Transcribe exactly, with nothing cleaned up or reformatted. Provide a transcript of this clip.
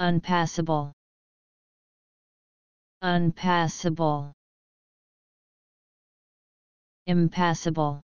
unpassable, unpassable, impassable,